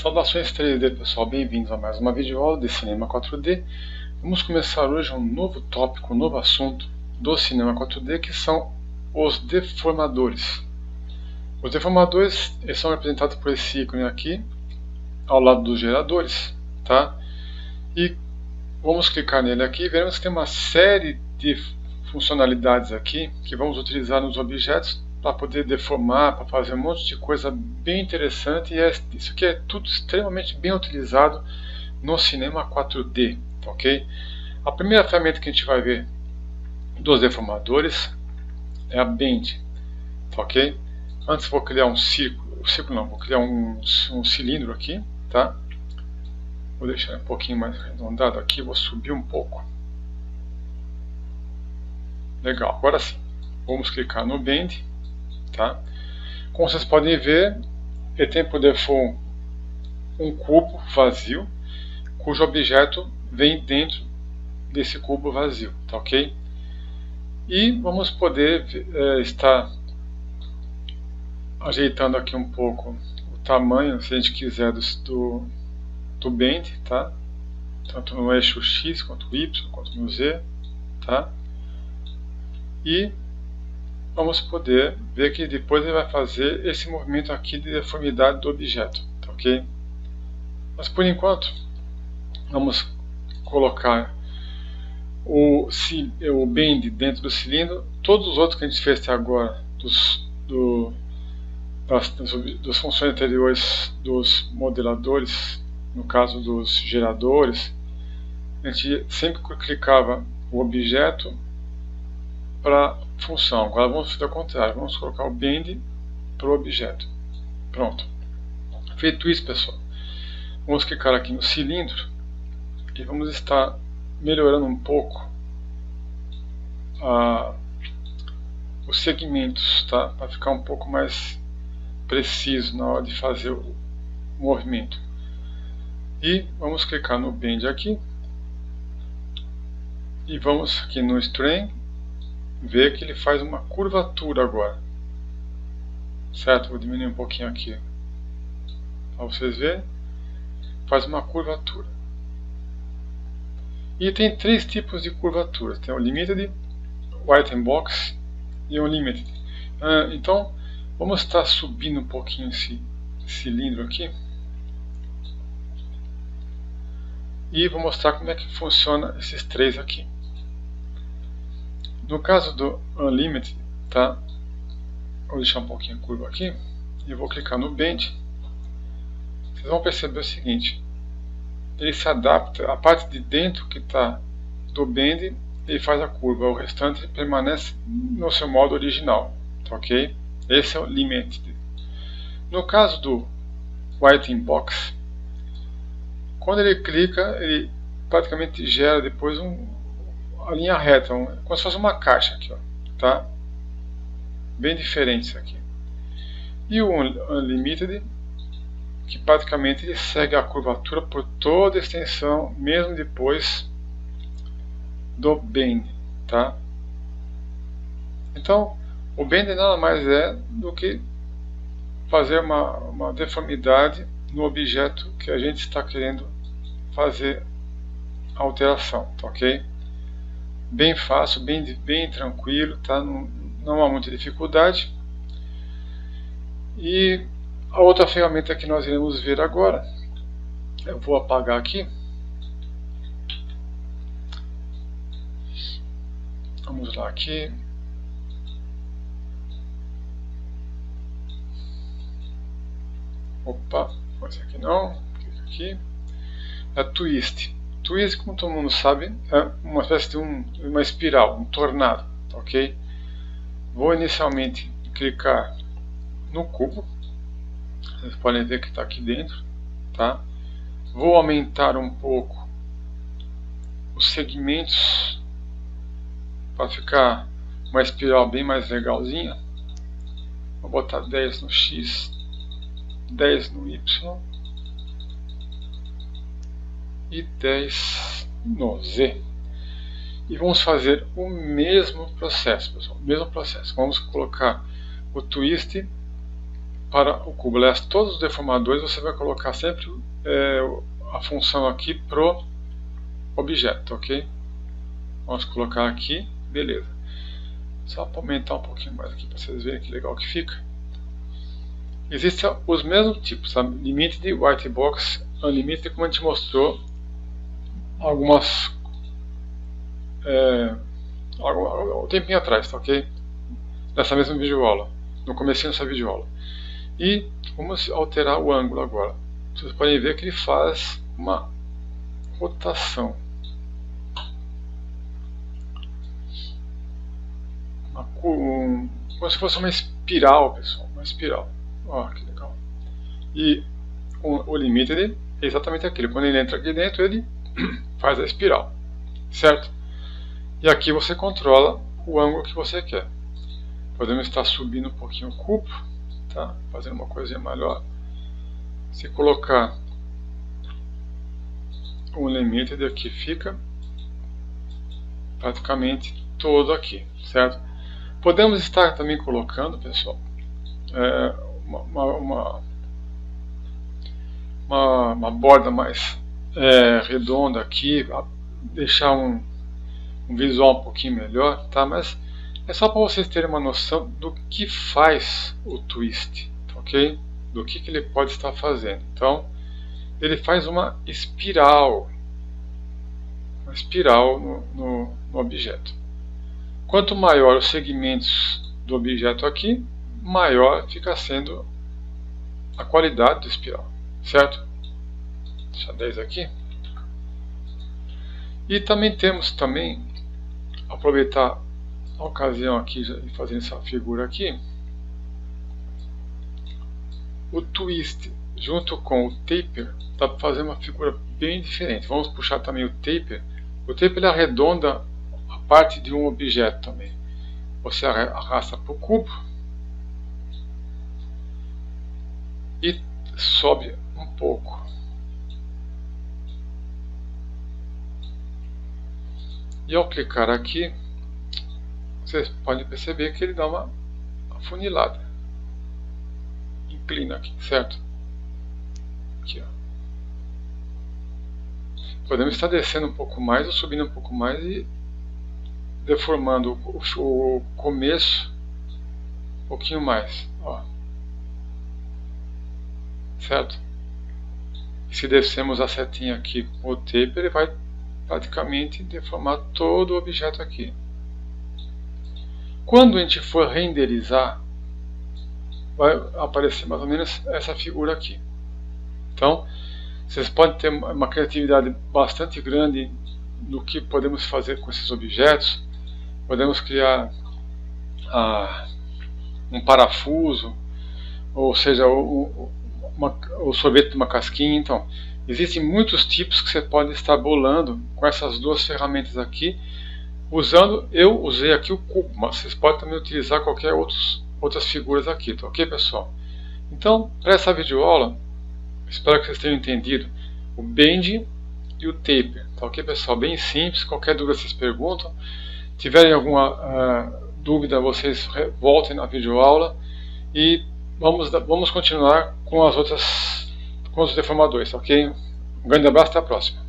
Saudações 3D, pessoal, bem-vindos a mais uma videoaula de Cinema 4D. Vamos começar hoje um novo tópico, um novo assunto do Cinema 4D, que são os deformadores. Os deformadores, eles são representados por esse ícone aqui, ao lado dos geradores, tá? E vamos clicar nele aqui e veremos que tem uma série de funcionalidades aqui que vamos utilizar nos objetos para poder deformar, para fazer um monte de coisa bem interessante, e isso aqui é tudo extremamente bem utilizado no Cinema 4D, ok? A primeira ferramenta que a gente vai ver dos deformadores é a Bend, tá, ok? Antes vou criar um círculo não, vou criar um cilindro aqui, tá? Vou deixar um pouquinho mais arredondado aqui, vou subir um pouco. Legal, agora sim, vamos clicar no Bend, tá? Como vocês podem ver, ele tem por default um cubo vazio, cujo objeto vem dentro desse cubo vazio, tá, ok? E vamos poder estar ajeitando aqui um pouco o tamanho, se a gente quiser, do Bend, tá? Tanto no eixo X, quanto no Y, quanto no Z, tá? E vamos poder ver que depois ele vai fazer esse movimento aqui de deformidade do objeto, tá, ok? Mas por enquanto, vamos colocar o Bend dentro do cilindro. Todos os outros que a gente fez até agora, das funções anteriores dos modeladores, no caso dos geradores, a gente sempre clicava o objeto para função. Agora vamos fazer o contrário, vamos colocar o Bend para o objeto. Pronto. Feito isso, pessoal, vamos clicar aqui no cilindro e vamos estar melhorando um pouco os segmentos, tá? Para ficar um pouco mais preciso na hora de fazer o movimento. E vamos clicar no Bend aqui e vamos aqui no Strain, ver que ele faz uma curvatura agora, certo? Vou diminuir um pouquinho aqui para vocês verem. Faz uma curvatura, e tem três tipos de curvaturas: tem o Limited, o Item Box e o Unlimited. Então vamos estar subindo um pouquinho esse cilindro aqui e vou mostrar como é que funciona esses três aqui. No caso do Unlimited, tá? Vou deixar um pouquinho curvo aqui e vou clicar no Bend. Vocês vão perceber o seguinte: ele se adapta, a parte de dentro que está do Bend, ele faz a curva, o restante permanece no seu modo original, tá, ok? Esse é o Limited. No caso do Item Box, quando ele clica, ele praticamente gera depois a linha reta, como se fosse uma caixa aqui, ó, tá? Bem diferente isso aqui. E o Unlimited, que praticamente ele segue a curvatura por toda a extensão, mesmo depois do Bend, tá? Então, o Bend nada mais é do que fazer uma deformidade no objeto que a gente está querendo fazer a alteração, tá, ok? Bem fácil, bem tranquilo, tá? Não há muita dificuldade. E a outra ferramenta que nós iremos ver agora, eu vou apagar aqui. Vamos lá aqui. Opa, esse aqui não, clica aqui. É Twist. Twist, como todo mundo sabe, é uma espécie de uma espiral, um tornado, ok? Vou inicialmente clicar no cubo, vocês podem ver que está aqui dentro, tá? Vou aumentar um pouco os segmentos para ficar uma espiral bem mais legalzinha. Vou botar 10 no X, 10 no Y e 10 no Z. E vamos fazer o mesmo processo, pessoal, o mesmo processo. Vamos colocar o Twist para o cubo. Aliás, todos os deformadores você vai colocar sempre a função aqui pro objeto, ok? Vamos colocar aqui, beleza. Só para aumentar um pouquinho mais aqui para vocês verem que legal que fica. Existem os mesmos tipos, sabe? Limite de white box, unlimited, como a gente mostrou algumas um tempinho atrás, tá, ok? Nessa mesma videoaula, no comecinho dessa videoaula. E vamos alterar o ângulo agora. Vocês podem ver que ele faz uma rotação, como se fosse uma espiral, pessoal, uma espiral. Olha que legal. E o limite dele é exatamente aquele. Quando ele entra aqui dentro, ele faz a espiral, certo? E aqui você controla o ângulo que você quer. Podemos estar subindo um pouquinho o cubo, tá? Fazendo uma coisinha melhor. Se colocar um limite daqui, fica praticamente todo aqui, certo? Podemos estar também colocando, pessoal, uma borda mais redonda aqui, deixar um visual um pouquinho melhor, tá? Mas é só para vocês terem uma noção do que faz o Twist, ok? Do que ele pode estar fazendo. Então, ele faz uma espiral no objeto. Quanto maior os segmentos do objeto aqui, maior fica sendo a qualidade do espiral, certo? Deixa 10 aqui. E também temos também, aproveitar a ocasião aqui e fazendo essa figura aqui, o Twist junto com o Taper dá para fazer uma figura bem diferente. Vamos puxar também o Taper. O Taper ele arredonda a parte de um objeto também. Você arrasta para o cubo e sobe um pouco. E ao clicar aqui, vocês podem perceber que ele dá uma afunilada. Inclina aqui, certo? Aqui, ó. Podemos estar descendo um pouco mais ou subindo um pouco mais e deformando o começo um pouquinho mais, ó. Certo? E se descemos a setinha aqui com o Taper, ele vai praticamente deformar todo o objeto aqui. Quando a gente for renderizar, vai aparecer mais ou menos essa figura aqui. Então, vocês podem ter uma criatividade bastante grande no que podemos fazer com esses objetos. Podemos criar um parafuso, ou seja, o sorvete de uma casquinha. Então, existem muitos tipos que você pode estar bolando com essas duas ferramentas aqui, usando, eu usei aqui o cubo, mas vocês podem também utilizar qualquer outras figuras aqui, tá ok, pessoal? Então, para essa videoaula, espero que vocês tenham entendido o Bend e o Taper, tá ok, pessoal? Bem simples, qualquer dúvida vocês perguntam. Se tiverem alguma dúvida, vocês voltem na videoaula e vamos continuar com os deformadores, ok? Um grande abraço, até a próxima.